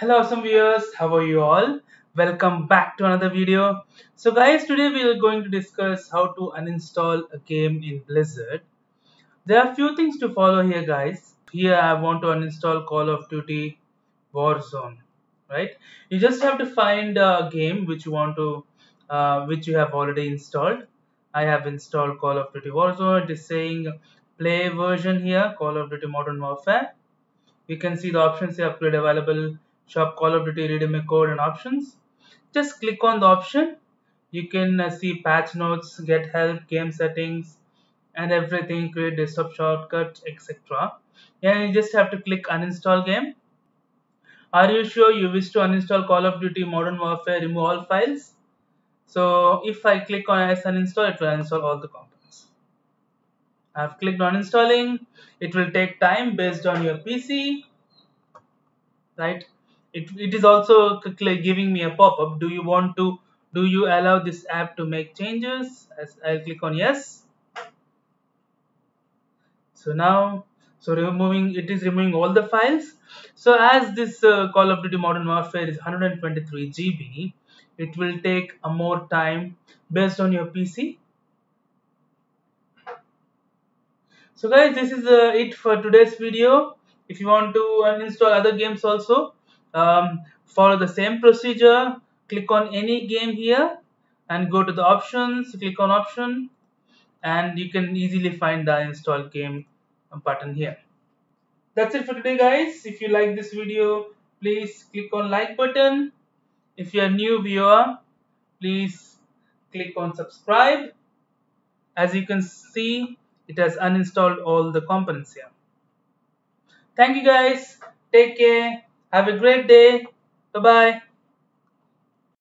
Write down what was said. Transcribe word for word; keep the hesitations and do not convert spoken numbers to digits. Hello awesome viewers, how are you all? Welcome back to another video. So guys, today we are going to discuss how to uninstall a game in Blizzard. There are few things to follow here guys. Here I want to uninstall Call of Duty Warzone, right? You just have to find a game which you want to uh, which you have already installed. I have installed Call of Duty Warzone. It is saying play version here, Call of Duty Modern Warfare. You can see the options here, upgrade available, shop Call of Duty, redeem a code and options. Just click on the option. You can see patch notes, get help, game settings and everything, create desktop shortcut, et cetera. And you just have to click uninstall game. Are you sure you wish to uninstall Call of Duty Modern Warfare? Remove all files. So if I click on as uninstall, it will uninstall all the components. I have clicked on installing. It will take time based on your P C, right? It, it is also giving me a pop-up. Do you want to, do you allow this app to make changes? As I'll click on yes. So now, so removing, it is removing all the files. So as this uh, Call of Duty Modern Warfare is one hundred twenty-three G B, it will take a more time based on your P C. So guys, this is uh, it for today's video. If you want to uninstall other games also, Um, follow the same procedure. Click on any game here and go to the options, click on option, and you can easily find the install game button here. That's it for today guys. If you like this video, please click on like button. If you are a new viewer, please click on subscribe. As you can see, it has uninstalled all the components here. Thank you guys, take care. Have a great day. Bye-bye.